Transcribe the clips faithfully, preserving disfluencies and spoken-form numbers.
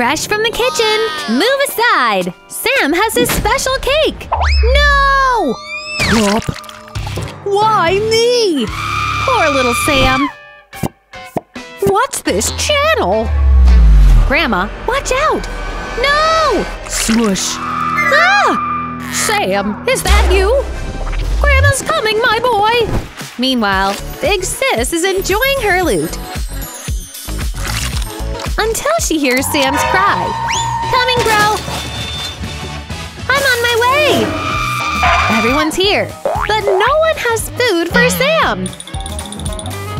Fresh from the kitchen! Move aside! Sam has his special cake! No! Whoop! Why me? Poor little Sam! What's this channel? Grandma, watch out! No! Swoosh! Ah! Sam, is that you? Grandma's coming, my boy! Meanwhile, Big Sis is enjoying her loot. Until she hears Sam's cry. Coming, bro! I'm on my way! Everyone's here, but no one has food for Sam!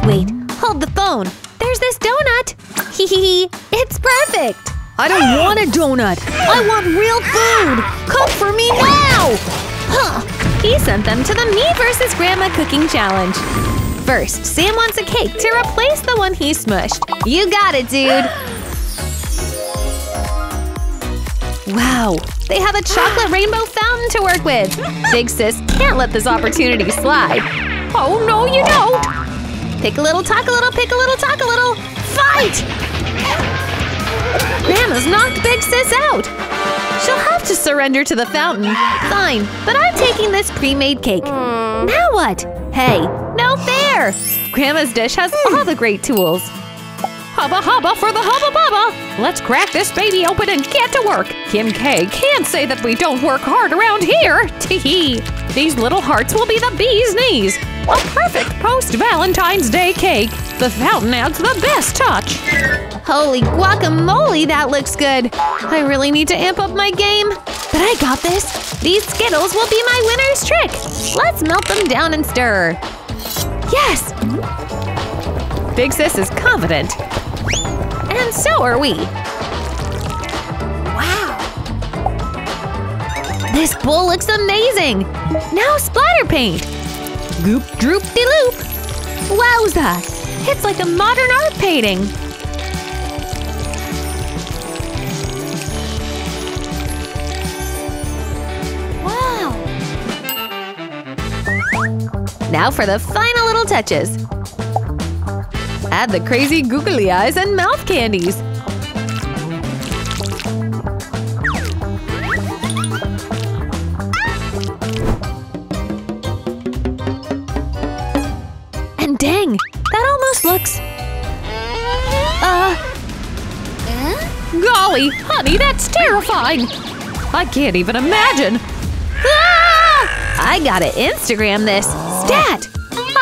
Wait, hold the phone! There's this donut! Hee hee hee! It's perfect! I don't want a donut! I want real food! Cook for me now! Huh! He sent them to the Me versus. Grandma Cooking Challenge. First, Sam wants a cake to replace the one he smushed. You got it, dude! Wow, they have a chocolate rainbow fountain to work with! Big Sis can't let this opportunity slide. Oh, no, you don't! Pick a little, talk a little, pick a little, talk a little… Fight! Grandma's knocked Big Sis out! She'll have to surrender to the fountain. Fine, but I'm taking this pre-made cake. Now what? Hey, no fair! Grandma's dish has all the great tools. Hubba hubba for the hubba bubba! Let's crack this baby open and get to work! Kim K can't say that we don't work hard around here! Tee-hee! These little hearts will be the bee's knees! A perfect post-Valentine's Day cake! The fountain adds the best touch! Holy guacamole, that looks good! I really need to amp up my game! But I got this! These Skittles will be my winner's trick! Let's melt them down and stir! Yes! Big Sis is confident! And so are we! Wow! This bowl looks amazing! Now splatter paint! Goop droop de loop! Wowza! It's like a modern art painting! Wow! Now for the final little touches! Add the crazy googly eyes and mouth candies! And dang! That almost looks… Uh… Golly, honey, that's terrifying! I can't even imagine! Ah! I gotta Instagram this! Stat!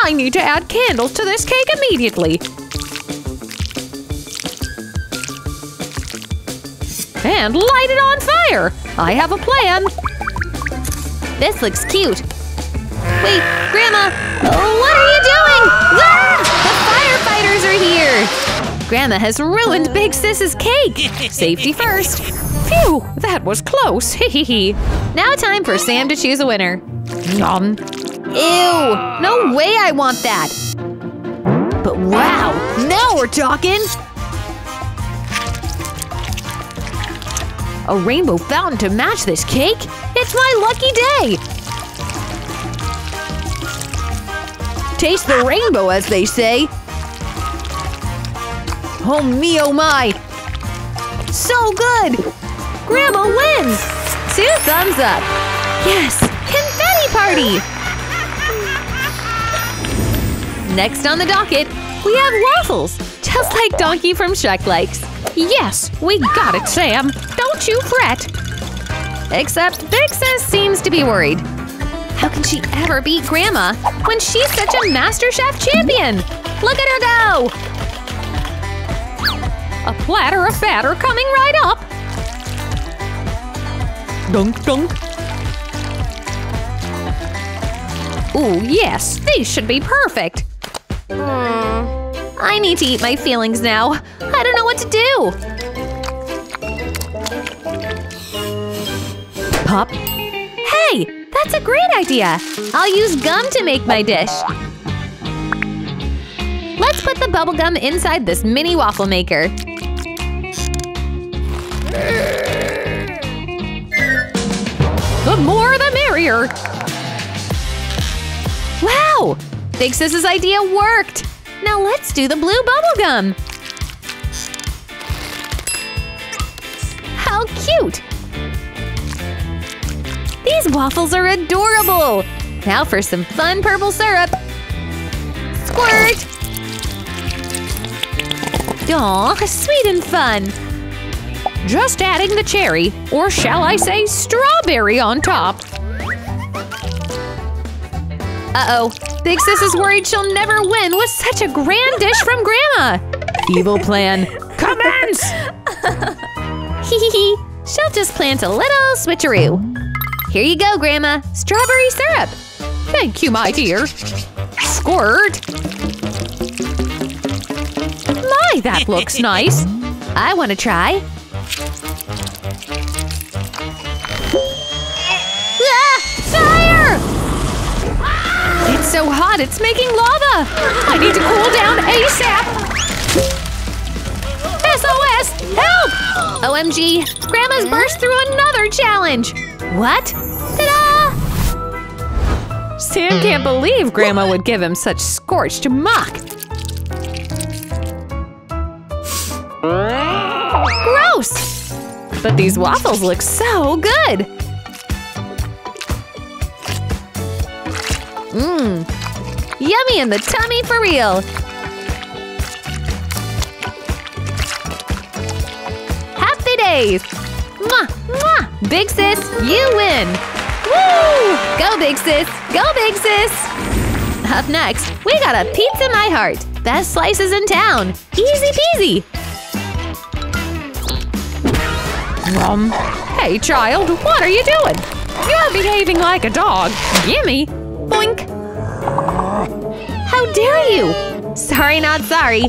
I need to add candles to this cake immediately! And light it on fire! I have a plan! This looks cute! Wait, Grandma! What are you doing? Ah! The firefighters are here! Grandma has ruined Big Sis's cake! Safety first! Phew! That was close! Hee Now time for Sam to choose a winner! Nom! Ew! No way I want that! But wow! Now we're talking! A rainbow fountain to match this cake? It's my lucky day! Taste the rainbow, as they say! Oh me, oh my! So good! Grandma wins! Two thumbs up! Yes! Confetti party! Next on the docket, we have waffles! Just like Donkey from Shrek likes! Yes, we got it, Sam! Don't you fret! Except Big Sis seems to be worried. How can she ever beat Grandma when she's such a MasterChef champion? Look at her go! A platter of batter coming right up! Dunk dunk! Ooh, yes! These should be perfect! Mm. I need to eat my feelings now. I don't know what to do. Pop. Hey, that's a great idea. I'll use gum to make my dish. Let's put the bubble gum inside this mini waffle maker. The more the merrier. Wow! Big Sis's idea worked! Now let's do the blue bubblegum! How cute! These waffles are adorable! Now for some fun purple syrup! Squirt! Aw, sweet and fun! Just adding the cherry, or shall I say strawberry, on top. Uh-oh, Big Sis is worried she'll never win with such a grand dish from Grandma! Evil plan commence! Hee she'll just plant a little switcheroo. Here you go, Grandma! Strawberry syrup! Thank you, my dear! Squirt! My, that looks nice! I want to try! Ah! Fire! It's so hot, it's making lava! I need to cool down ASAP! S O S! Help! O M G! Grandma's burst through another challenge! What? Ta-da! Sam can't believe Grandma would give him such scorched muck! Gross! But these waffles look so good! Mmm! Yummy in the tummy for real! Happy days! Mwah! Mwah! Big Sis, you win! Woo! Go, Big Sis! Go, Big Sis! Up next, we got a Pizza My Heart! Best slices in town! Easy peasy! Um, hey, child, what are you doing? You're behaving like a dog! Gimme! Boink! How dare you! Sorry, not sorry!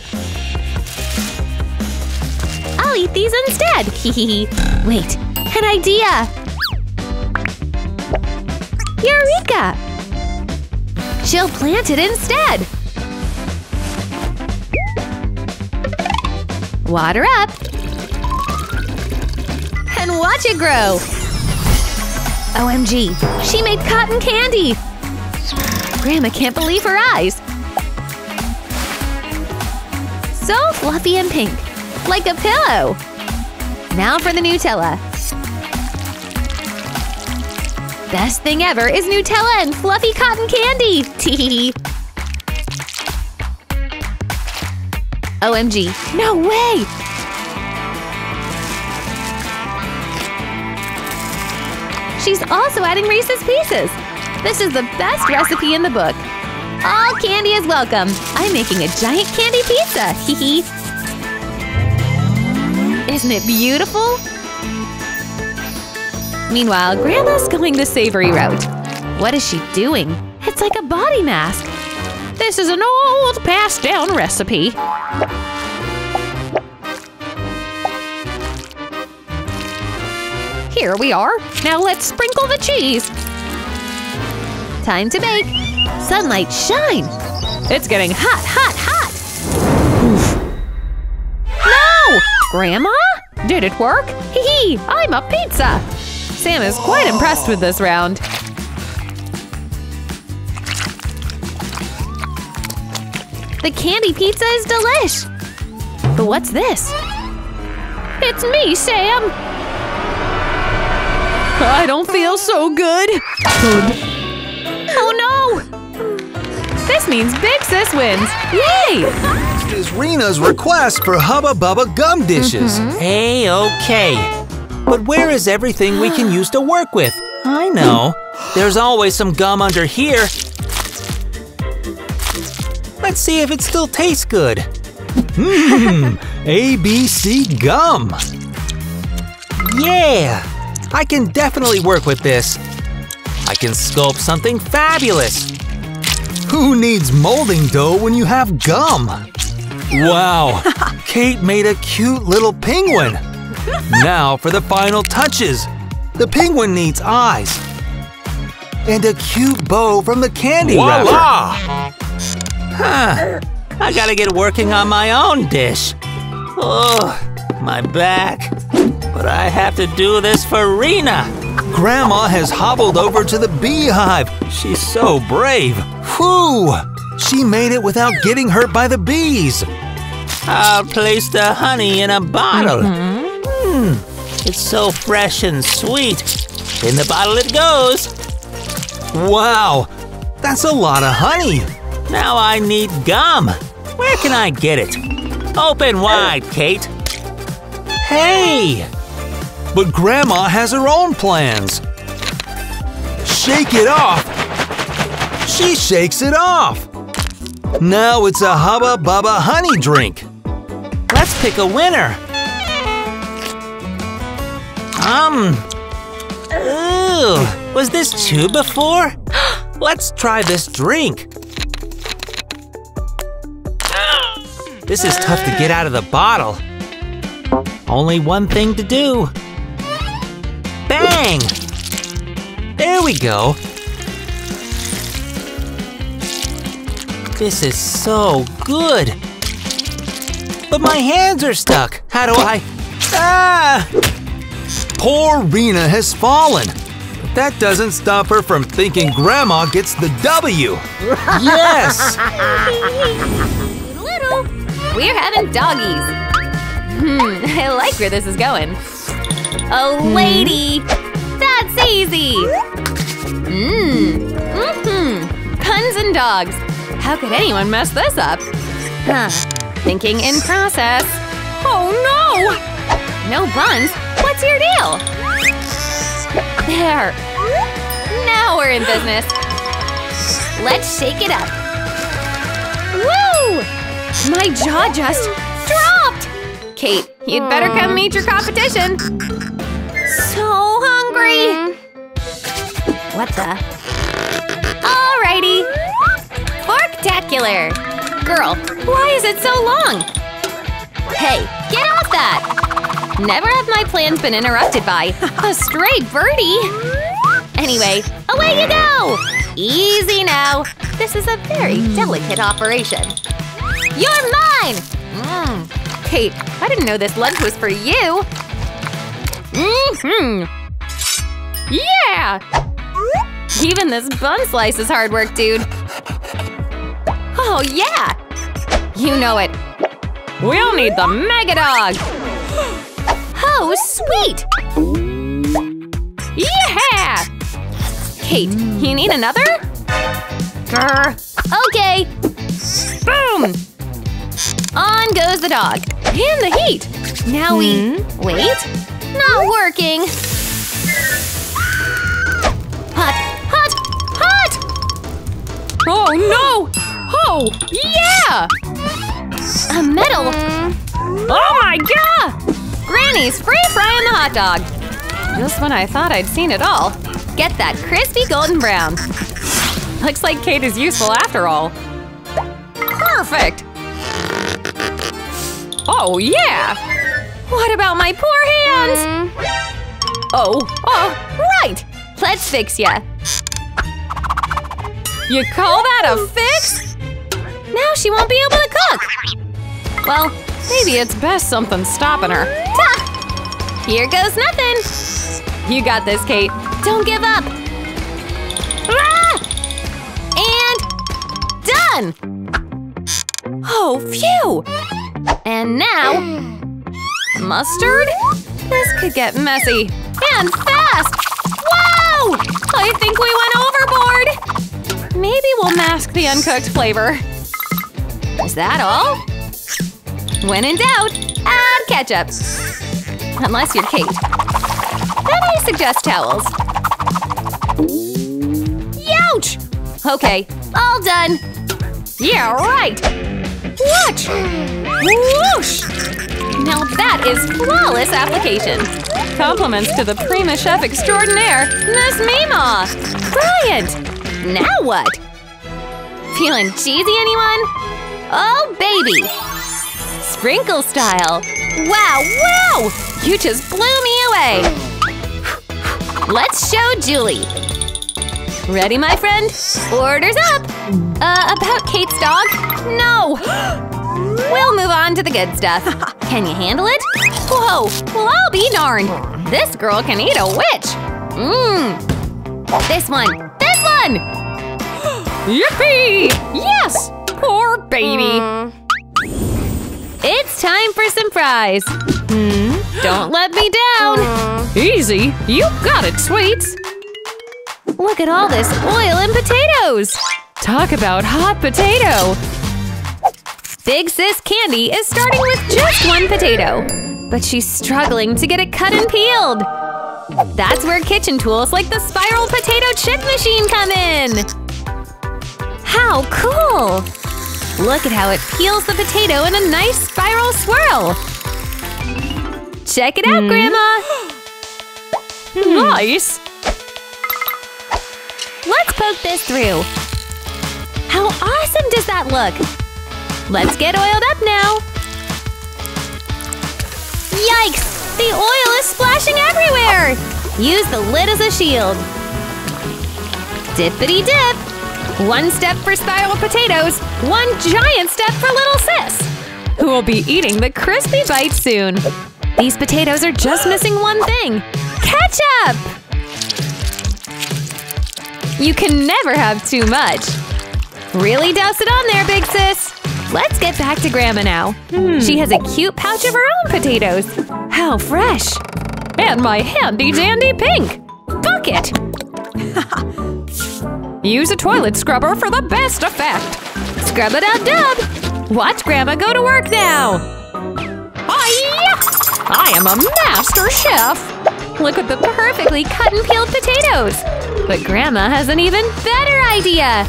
I'll eat these instead! Hehehe! Wait, an idea! Eureka! She'll plant it instead! Water up! And watch it grow! O M G! She made cotton candy! Grandma can't believe her eyes! So fluffy and pink! Like a pillow! Now for the Nutella! Best thing ever is Nutella and fluffy cotton candy! Teehee! O M G! No way! She's also adding Reese's Pieces! This is the best recipe in the book! All candy is welcome! I'm making a giant candy pizza! Hee hee! Isn't it beautiful? Meanwhile, Grandma's going the savory route. What is she doing? It's like a body mask. This is an old passed-down recipe. Here we are. Now let's sprinkle the cheese. Time to bake. Sunlight shine. It's getting hot, hot, hot. Oof. No! Grandma? Did it work? Hee hee! I'm a pizza! Sam is quite impressed with this round. The candy pizza is delish! But what's this? It's me, Sam! I don't feel so good! Oh no! This means Big Sis wins! Yay! Is Rena's request for Hubba Bubba gum dishes. Mm-hmm. Hey, okay. But where is everything we can use to work with? I know. There's always some gum under here. Let's see if it still tastes good. Mmm, A B C gum. Yeah, I can definitely work with this. I can sculpt something fabulous. Who needs molding dough when you have gum? Wow! Kate made a cute little penguin! Now for the final touches! The penguin needs eyes! And a cute bow from the candy Voila! wrapper! Huh. I gotta get working on my own dish! Oh, my back! But I have to do this for Rena! Grandma has hobbled over to the beehive! She's so brave! Whew! She made it without getting hurt by the bees! I'll place the honey in a bottle. Mm-hmm. mm, it so fresh and sweet. In the bottle it goes. Wow, that's a lot of honey. Now I need gum. Where can I get it? Open wide, Kate. Hey! But Grandma has her own plans. Shake it off. She shakes it off. Now it's a Hubba Bubba honey drink. Let's pick a winner. Um. Ooh, was this chewed before? Let's try this drink. This is tough to get out of the bottle. Only one thing to do. Bang! There we go. This is so good. But my hands are stuck. How do I… Ah! Poor Rena has fallen. But that doesn't stop her from thinking Grandma gets the W. Yes! Little. We're having doggies. Hmm, I like where this is going. Oh, lady! That's easy! Mmm. Mm-hmm. Puns and dogs. How could anyone mess this up? Huh. Thinking in process. Oh, no! No buns? What's your deal? There. Now we're in business. Let's shake it up. Woo! My jaw just… Kate, you'd better come meet your competition! So hungry! What the… Alrighty! Forktacular! Girl, why is it so long? Hey, get off that! Never have my plans been interrupted by a stray birdie! Anyway, away you go! Easy now! This is a very delicate operation. You're mine! Mmm! Kate, I didn't know this lunch was for you! Mm-hmm! Yeah! Even this bun slice is hard work, dude! Oh, yeah! You know it! We'll need the Mega Dog! Oh, sweet! Yeah! Kate, you need another? Grr! Okay! Boom! On goes the dog! In the heat! Now we… Hmm? Wait? Not working! Hot! Hot! Hot! Oh no! Oh! Yeah! A medal! Oh my god! Granny's free-frying the hot dog! Just when I thought I'd seen it all. Get that crispy golden brown! Looks like Kate is useful after all. Perfect! Oh, yeah! What about my poor hands? Mm. Oh, oh, right! Let's fix ya! You call that a fix? Now she won't be able to cook! Well, maybe it's best something stopping her. Ta! Here goes nothing! You got this, Kate. Don't give up! Ah! And… done! Oh, phew! And now… mustard? This could get messy. And fast! Wow! I think we went overboard! Maybe we'll mask the uncooked flavor. Is that all? When in doubt, add ketchup. Unless you're Kate. Then I suggest towels. Youch! Okay, all done! Yeah, right! Watch! Whoosh! Now that is flawless application! Compliments to the Prima Chef Extraordinaire, Miss Mima! Brilliant! Now what? Feeling cheesy, anyone? Oh, baby! Sprinkle style! Wow, wow! You just blew me away! Let's show Julie! Ready, my friend? Orders up! Uh, about Kate's dog? No! We'll move on to the good stuff. Can you handle it? Whoa! Well, I'll be darned! This girl can eat a witch! Mmm! This one! This one! Yippee! Yes! Poor baby! Mm. It's time for some fries! Mm. Don't let me down! Mm. easy! You got it, sweets! Look at all this oil and potatoes! Talk about hot potato! Big Sis Candy is starting with just one potato. But she's struggling to get it cut and peeled! That's where kitchen tools like the spiral potato chip machine come in! How cool! Look at how it peels the potato in a nice spiral swirl! Check it out, mm. Grandma! Nice! Let's poke this through! How awesome does that look? Let's get oiled up now! Yikes! The oil is splashing everywhere! Use the lid as a shield! Dippity-dip! One step for spiral potatoes, one giant step for little sis! Who will be eating the crispy bite soon! These potatoes are just missing one thing! Ketchup! You can never have too much! Really douse it on there, big sis! Let's get back to Grandma now. Hmm. She has a cute pouch of her own potatoes. How fresh! And my handy-dandy pink bucket! Use a toilet scrubber for the best effect! Scrub-a-dub-dub! Watch Grandma go to work now! Hi-ya! I am a master chef! Look at the perfectly cut and peeled potatoes! But Grandma has an even better idea!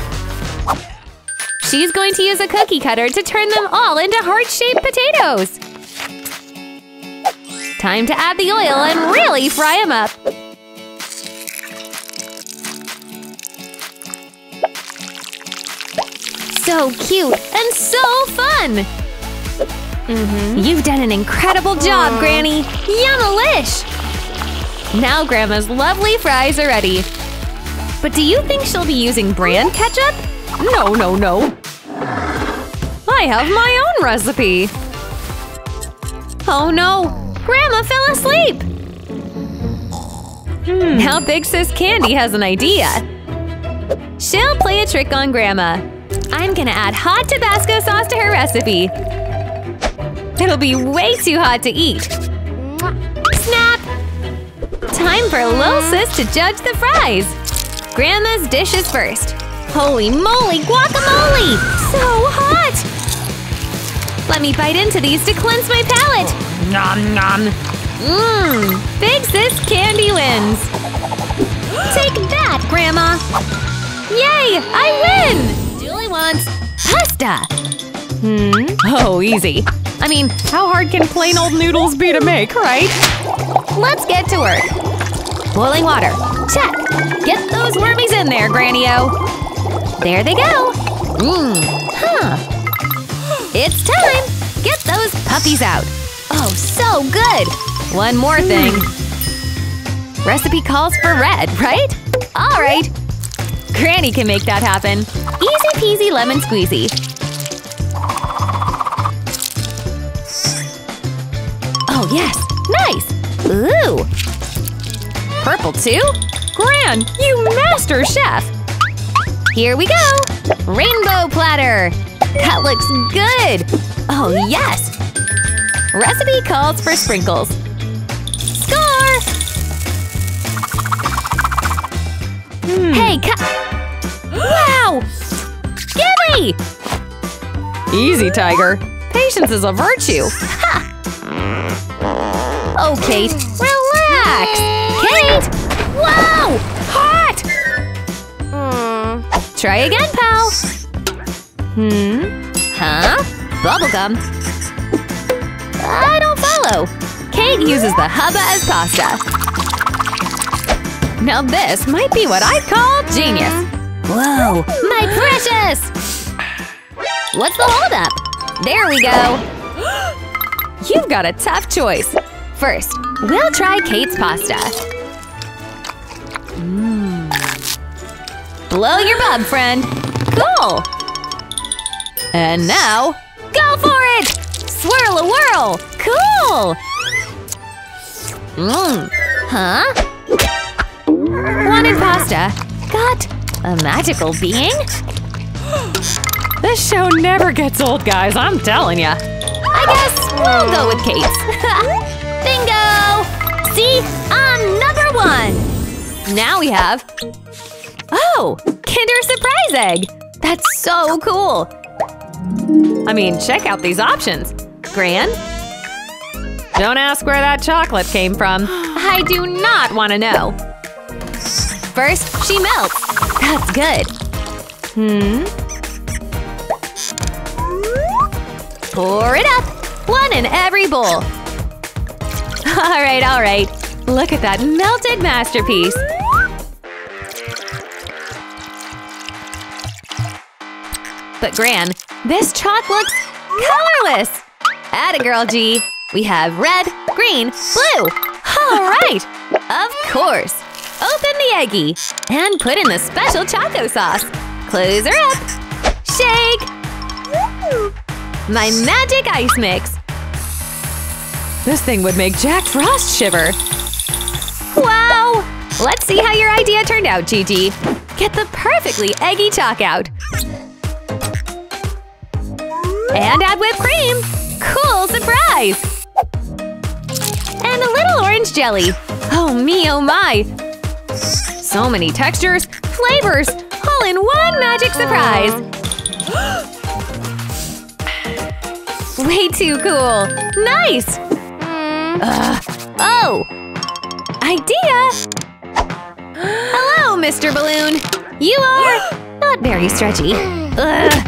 She's going to use a cookie cutter to turn them all into heart-shaped potatoes! Time to add the oil and really fry them up! So cute and so fun! Mm-hmm. You've done an incredible job, Granny! Yum-a-lish! Now Grandma's lovely fries are ready! But do you think she'll be using brand ketchup? No, no, no! I have my own recipe! Oh no! Grandma fell asleep! Hmm. Now Big Sis Candy has an idea! She'll play a trick on Grandma! I'm gonna add hot Tabasco sauce to her recipe! It'll be way too hot to eat! Snap! Time for Lil Sis to judge the fries! Grandma's dish is first! Holy moly, guacamole! So hot! Let me bite into these to cleanse my palate! Nom nom! Mmm! Big Sis Candy wins! Take that, Grandma! Yay! I win! Julie wants pasta! Hmm? Oh, easy! I mean, how hard can plain old noodles be to make, right? Let's get to work! Boiling water! Check! Get those wormies in there, Granny-o! There they go! Mmm! Huh! It's time! Get those puppies out! Oh, so good! One more thing! Recipe calls for red, right? Alright! Granny can make that happen! Easy peasy lemon squeezy! Oh yes! Nice! Ooh! Purple too? Gran, you master chef! Here we go! Rainbow platter! That looks good! Oh, yes! Recipe calls for sprinkles. Score! Hmm. Hey, cut! Wow! Gimme! Easy, Tiger. Patience is a virtue. Ha! Oh, Kate, relax! Kate! Whoa! Hot! Try again, pal! Hmm? Huh? Bubblegum? I don't follow! Kate uses the hubba as pasta! Now this might be what I call genius! Whoa! My precious! What's the holdup? There we go! You've got a tough choice! First, we'll try Kate's pasta! Blow your bub, friend! Cool! And now… Go for it! Swirl a whirl! Cool! Mmm! Huh? Wanted pasta. Got a magical being? This show never gets old, guys, I'm telling ya! I guess we'll go with Kate's. Bingo! See? Another Now we have… Oh! Kinder Surprise Egg! That's so cool! I mean, check out these options! Grand? Don't ask where that chocolate came from. I do not want to know. First, she melts. That's good. Hmm? Pour it up! One in every bowl. Alright, alright. Look at that melted masterpiece. But Gran, this chalk looks colorless! Atta girl, G! We have red, green, blue! Alright! Of course! Open the eggie! And put in the special choco sauce! Close her up! Shake! My magic ice mix! This thing would make Jack Frost shiver! Wow! Let's see how your idea turned out, Gigi! Get the perfectly eggy chalk out! And add whipped cream! Cool surprise! And a little orange jelly! Oh me, oh my! So many textures, flavors, all in one magic surprise! Way too cool! Nice! Ugh. Oh! Idea! Hello, Mister Balloon! You are… not very stretchy. Ugh.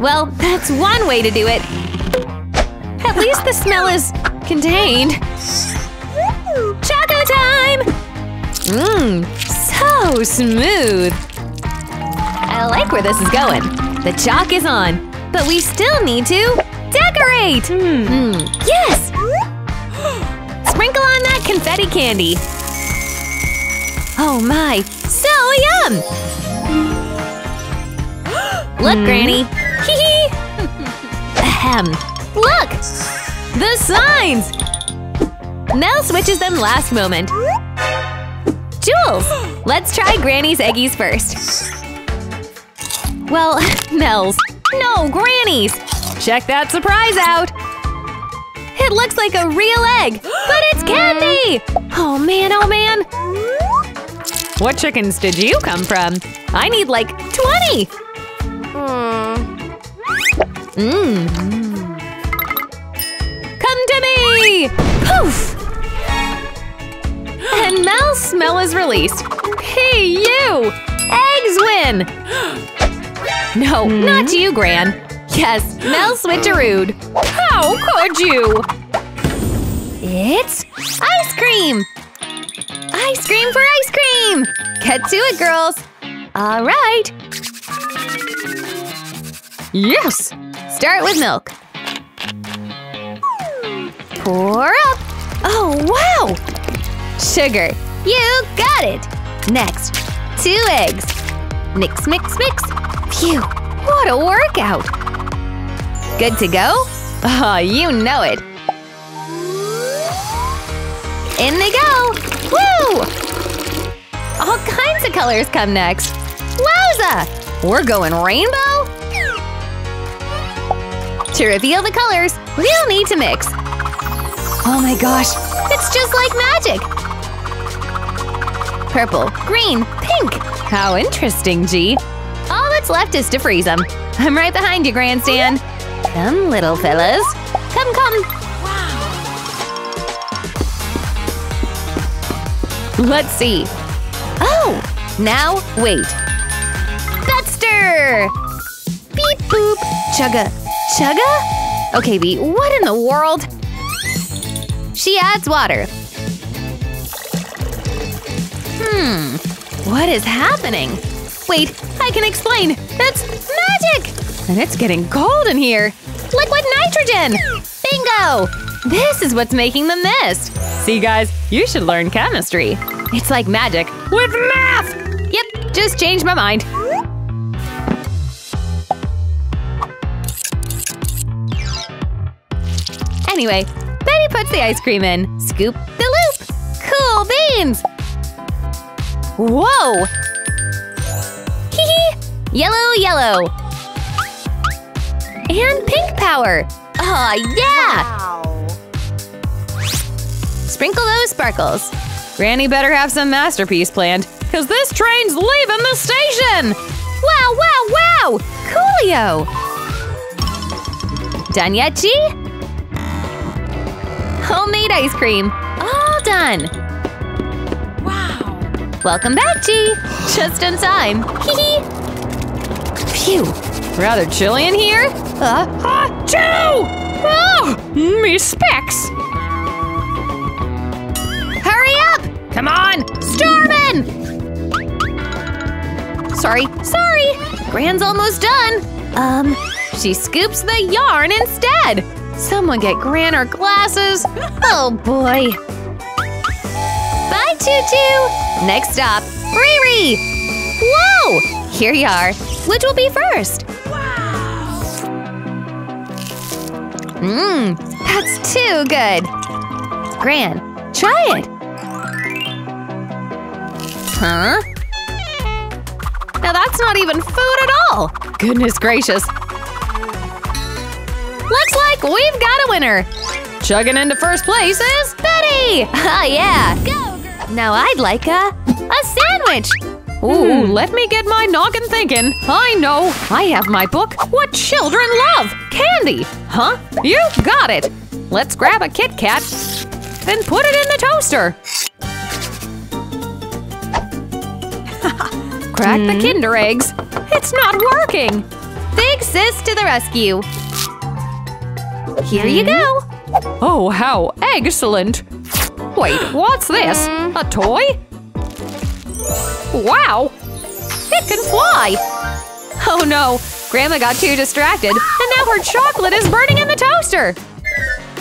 Well, that's one way to do it! At least the smell is… contained. Choco time! Mmm, so smooth! I like where this is going. The chalk is on, but we still need to decorate! Mm. Mm. Yes! Sprinkle on that confetti candy. Oh my, so yum! Look, mm. Granny! Hee hee! Ahem. Look! The signs! Mel switches them last moment. Jules! Let's try Granny's eggies first. Well, Mel's. No, Granny's! Check that surprise out! It looks like a real egg, but it's candy! Oh man, oh man! What chickens did you come from? I need like twenty! Mmm. Poof! And Mel's smell is released. Hey, you! Eggs win! No, mm. not you, Gran. Yes, Mel switcherooed. How could you? It's ice cream! Ice cream for ice cream! Get to it, girls! All right. Yes! Start with milk. Pour up! Oh, wow! Sugar, you got it! Next, two eggs. Mix, mix, mix. Phew, what a workout! Good to go? Oh, you know it! In they go! Woo! All kinds of colors come next. Wowza! We're going rainbow? To reveal the colors, we'll need to mix. Oh my gosh, it's just like magic! Purple, green, pink! How interesting, G! All that's left is to freeze them. I'm right behind you, Grandstand! Come, little fellas. Come, come! Wow. Let's see. Oh! Now, wait. Buster! Beep boop! Chugga! Chugga? Okay, Bea, what in the world? She adds water. Hmm. What is happening? Wait, I can explain. It's magic! And it's getting cold in here. Liquid nitrogen! Bingo! This is what's making the mist. See, guys, you should learn chemistry. It's like magic with math! Yep, just changed my mind. Anyway. Betty puts the ice cream in. Scoop the loop! Cool beans! Whoa! Hee hee! Yellow, yellow! And pink power! Aw, yeah! Wow. Sprinkle those sparkles. Granny better have some masterpiece planned, cause this train's leaving the station! Wow, wow, wow! Coolio! Done yet, G? Homemade ice cream! All done! Wow! Welcome back, G! Just in time! Hee hee! Phew! Rather chilly in here? Uh, uh, Choo! Oh! Me specs! Hurry up! Come on! Starvin'! Sorry, sorry! Gran's almost done! Um, she scoops the yarn instead! Someone get Gran her glasses! Oh boy! Bye, Tutu! Next stop, Riri! Whoa! Here you are! Which will be first? Wow! Mmm, that's too good! Gran, try it! Huh? Now that's not even food at all! Goodness gracious! Looks like we've got a winner! Chugging into first place is Betty! Oh yeah! Go, girl. Now I'd like a… a sandwich! Ooh, mm. Let me get my noggin thinking! I know! I have my book, What Children Love! Candy! Huh? You got it! Let's grab a Kit Kat and put it in the toaster! Crack mm. the Kinder eggs! It's not working! Big sis to the rescue! Here you go! Oh, how excellent! Wait, what's this? A toy? Wow! It can fly! Oh no! Grandma got too distracted, and now her chocolate is burning in the toaster!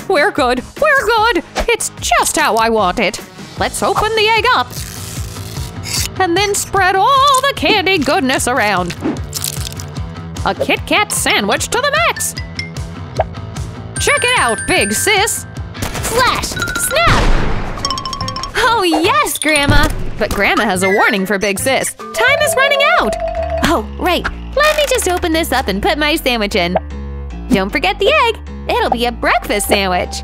We're good! We're good! It's just how I want it! Let's open the egg up! And then spread all the candy goodness around! A Kit Kat sandwich to the max! Check it out, big sis! Flash! Snap! Oh yes, Grandma! But Grandma has a warning for big sis. Time is running out! Oh, right. Let me just open this up and put my sandwich in. Don't forget the egg! It'll be a breakfast sandwich!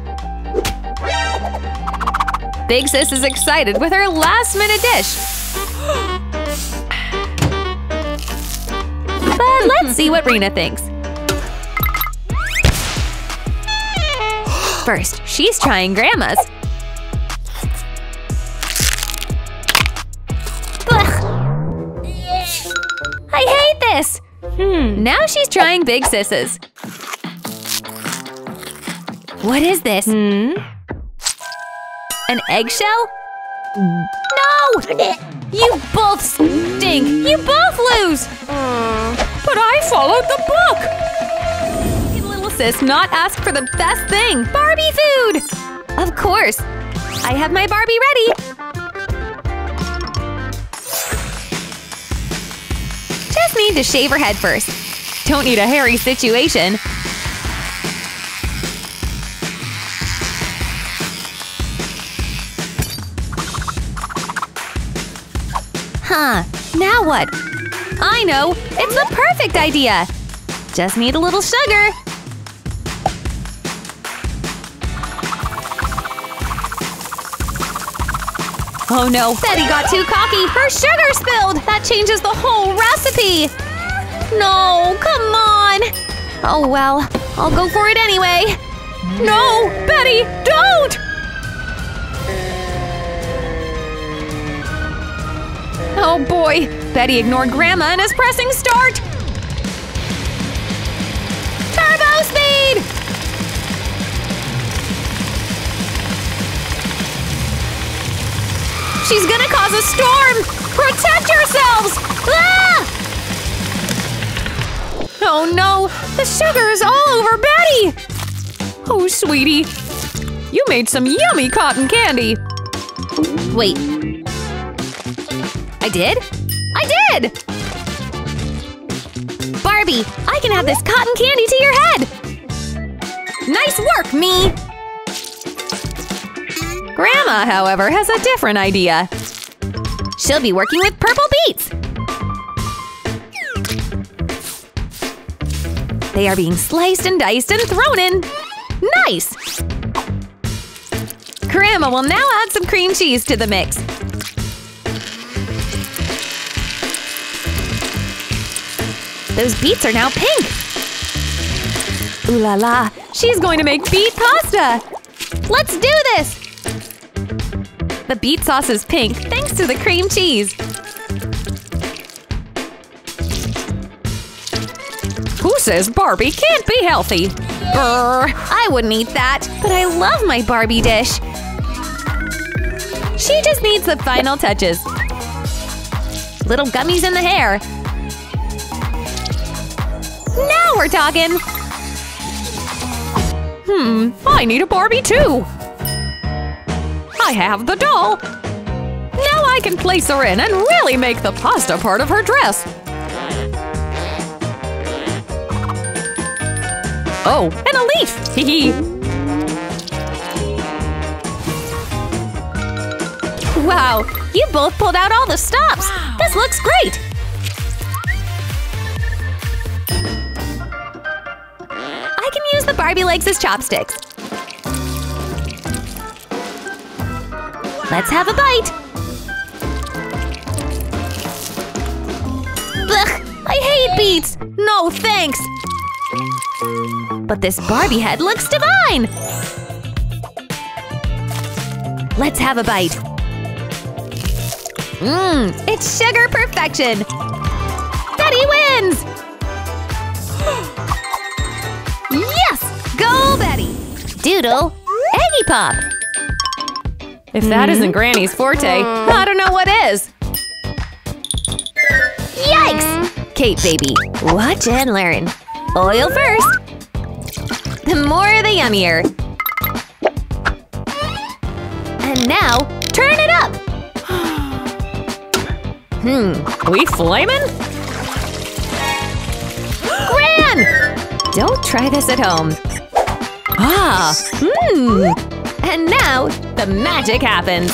Big sis is excited with her last-minute dish! But let's see what Rena thinks. First, she's trying Grandma's. Blech. I hate this! Hmm. Now she's trying Big Sis's. What is this? Hmm? An eggshell? No! You both stink! You both lose! But I followed the book! Sis not ask for the best thing! Barbie food! Of course! I have my Barbie ready! Just need to shave her head first. Don't need a hairy situation. Huh, now what? I know! It's the perfect idea! Just need a little sugar! Oh no, Betty got too cocky! Her sugar spilled! That changes the whole recipe! No, come on! Oh well, I'll go for it anyway! No, Betty, don't! Oh boy, Betty ignored Grandma and is pressing start! Turbo speed! She's gonna cause a storm! Protect yourselves! Ah! Oh no! The sugar is all over Betty! Oh, sweetie. You made some yummy cotton candy! Wait. I did? I did! Barbie, I can have this cotton candy to your head! Nice work, me! Grandma, however, has a different idea. She'll be working with purple beets! They are being sliced and diced and thrown in! Nice! Grandma will now add some cream cheese to the mix. Those beets are now pink! Ooh la la, she's going to make beet pasta! Let's do this! The beet sauce is pink thanks to the cream cheese. Who says Barbie can't be healthy? Brr, I wouldn't eat that, but I love my Barbie dish. She just needs the final touches. Little gummies in the hair. Now we're talking! Hmm, I need a Barbie too! I have the doll! Now I can place her in and really make the pasta part of her dress! Oh, and a leaf! Hee hee! Wow, you both pulled out all the stops! Wow. This looks great! I can use the Barbie legs as chopsticks. Let's have a bite! Blech! I hate beets! No thanks! But this Barbie head looks divine! Let's have a bite! Mmm! It's sugar perfection! Betty wins! Yes! Go, Betty! Doodle! Eggy Pop! If that isn't Granny's forte, I don't know what is! Yikes! Kate, baby, watch and learn! Oil first! The more the yummier! And now, turn it up! Hmm, we flamin'? Gran! Don't try this at home! Ah! Hmm! And now, the magic happens!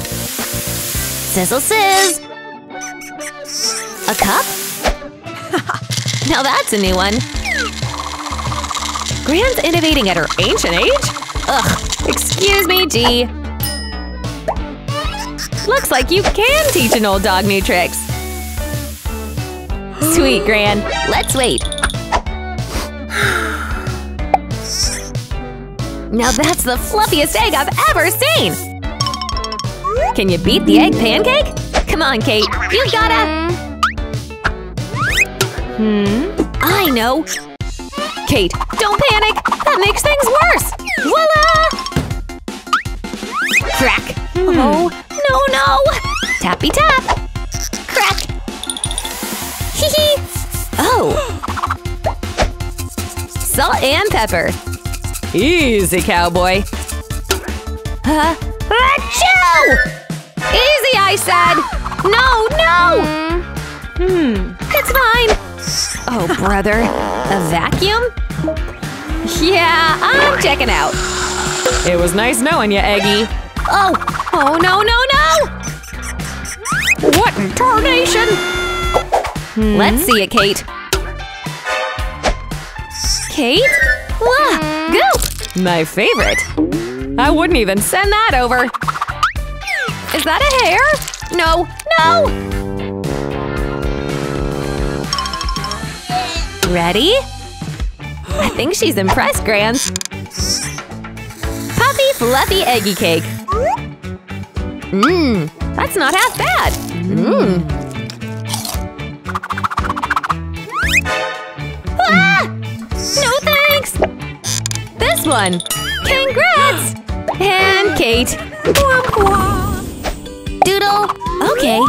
Sizzle sizz! A cup? Now that's a new one! Gran's innovating at her ancient age? Ugh, excuse me, G. Looks like you can teach an old dog new tricks. Sweet, Gran. Let's wait. Now that's the fluffiest egg I've ever seen! Can you beat the egg pancake? Come on, Kate. You gotta… Hmm? I know! Kate, don't panic! That makes things worse! Voila! Crack! Mm. Oh, no, no! Tappy tap! Crack! Hee hee! Oh! Salt and pepper! Easy, cowboy! Uh, achoo! Easy, I said! No, no! Mm. Hmm. It's fine! Oh, brother. A vacuum? Yeah, I'm checking out. It was nice knowing you, Eggy. Oh! Oh, no, no, no! What in tarnation? Hmm? Let's see it, Kate. Kate? Wah! Goop! My favorite. I wouldn't even send that over. Is that a hair? No, no! Ready? I think she's impressed, Gran. Puffy, fluffy, eggy cake. Mmm, that's not half bad. Mmm. Ah! No thanks! This one! Congrats! And Kate. Doodle. Okay.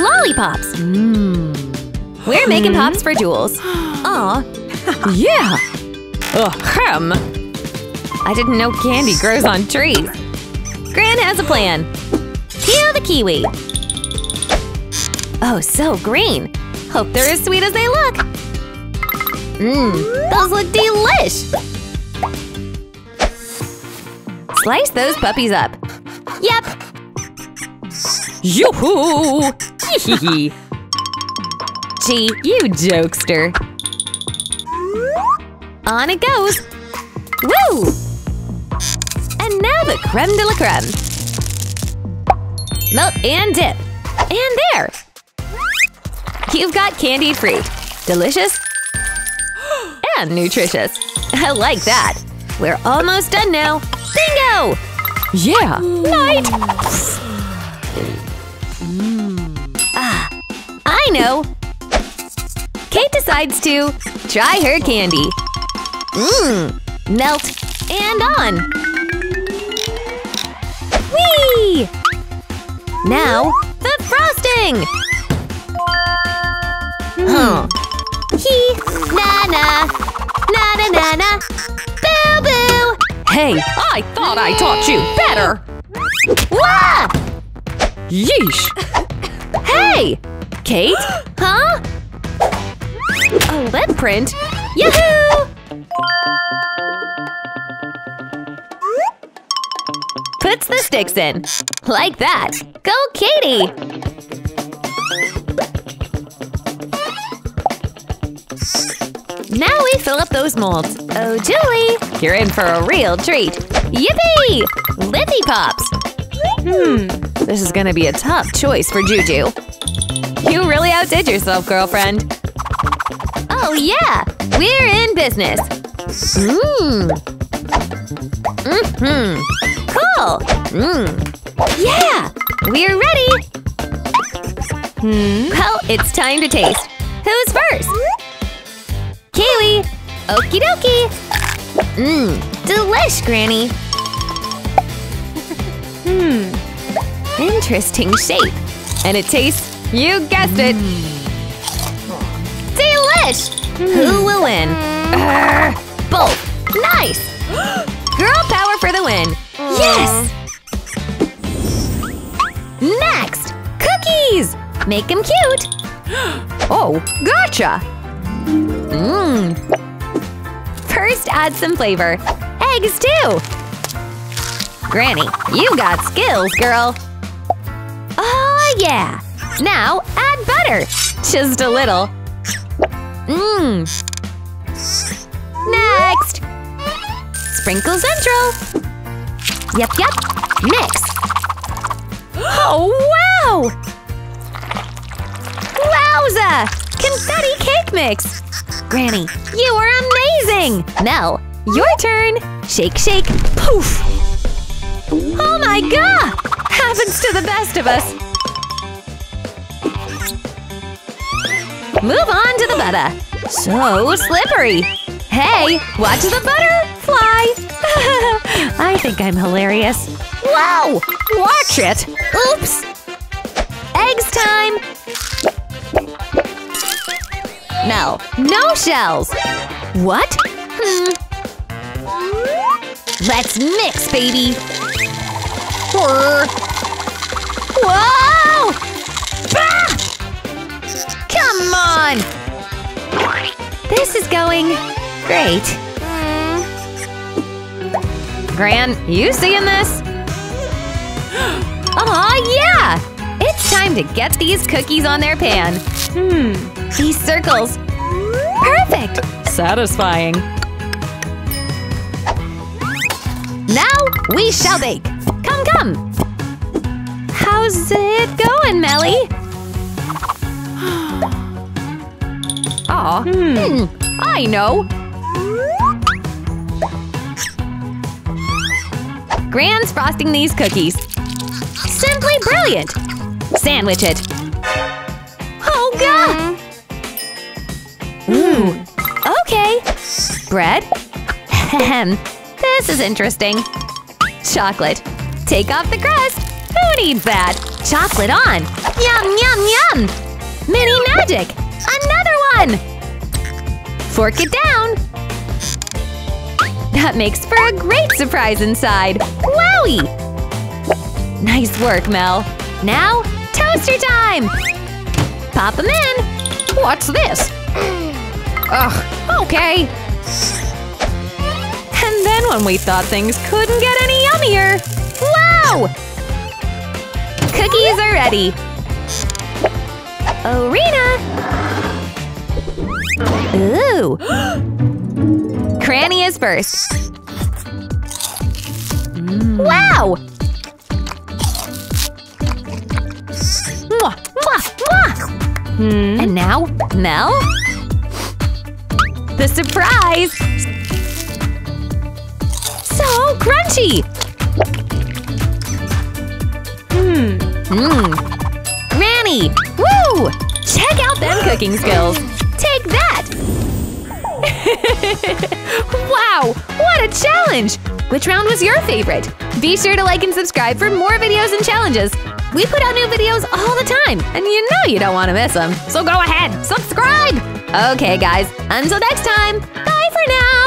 Lollipops. Mmm. We're making pops for Jules. Aw. Yeah! Ahem! I didn't know candy grows on trees. Gran has a plan. Peel the kiwi. Oh, so green. Hope they're as sweet as they look. Mmm, those look delish! Slice those puppies up. Yep! Yoo-hoo! Hee-hee-hee! Gee, you jokester! On it goes! Woo! And now the creme de la creme. Melt and dip. And there! You've got candied fruit. Delicious and nutritious. I like that. We're almost done now. Bingo! Yeah! Night! Ah, I know! Kate decides to try her candy. Mmm! Melt and on! Whee! Now, the frosting! Huh. Hee! Na-na! Na-na-na-na! Boo-boo! Hey, I thought I taught you better! Wah! Yeesh! Hey! Kate? Huh? A lip print? Yahoo! Puts the sticks in. Like that. Go, Katie! Now we fill up those molds. Oh, Julie! You're in for a real treat. Yippee! Lippy Pops! Hmm. This is gonna be a tough choice for Juju. You really outdid yourself, girlfriend. Oh, yeah! We're in business! Mmm! Mm-hmm! Cool! Mmm! Yeah! We're ready! Hmm? Well, it's time to taste! Who's first? Kiwi! Okie dokie! Mmm! Delish, Granny! Hmm. Interesting shape! And it tastes… You guessed it! Mm. Delish! Mm. Who will win? Urgh. Both! Nice! Girl power for the win! Aww. Yes! Next! Cookies! Make them cute! Oh, gotcha! Mmm! First add some flavor. Eggs, too! Granny, you got skills, girl! Oh yeah! Now add butter! Just a little! Mmm! Next! Sprinkle Central! Yep, yep! Mix! Oh, wow! Wowza! Confetti cake mix! Granny, you are amazing! Mel, your turn! Shake, shake, poof! Oh my god! Happens to the best of us! Move on to the butter. So slippery. Hey, watch the butter fly. I think I'm hilarious. Whoa! Watch it. Oops. Eggs time. No, no shells. What? Hmm. Let's mix, baby. Whoa! Bah! Come on! This is going… great. Gran, you seeing this? Aw, yeah! It's time to get these cookies on their pan. Hmm. These circles. Perfect! Satisfying. Now we shall bake. Come, come! How's it going, Melly? Aw, hmm. hmm, I know! Gran's frosting these cookies. Simply brilliant! Sandwich it. Oh, God! Ooh, okay. Bread? Ahem. This is interesting. Chocolate. Take off the crust. Who needs that? Chocolate on! Yum, yum, yum! Mini magic! Another one! Fork it down! That makes for a great surprise inside! Wowie! Nice work, Mel! Now, toaster time! Pop them in! What's this? Ugh, okay! And then when we thought things couldn't get any yummier… Wow! Cookies are ready! Oh, Rena! Ooh! Granny is first. Mm. Wow! Mwah, mwah, mwah. Mm. And now, Mel? The surprise! So crunchy! Mmm. Mmm. Granny! Woo! Check out them cooking skills! Take that! Wow! What a challenge! Which round was your favorite? Be sure to like and subscribe for more videos and challenges! We put out new videos all the time, and you know you don't want to miss them! So go ahead, subscribe! Okay guys, until next time, bye for now!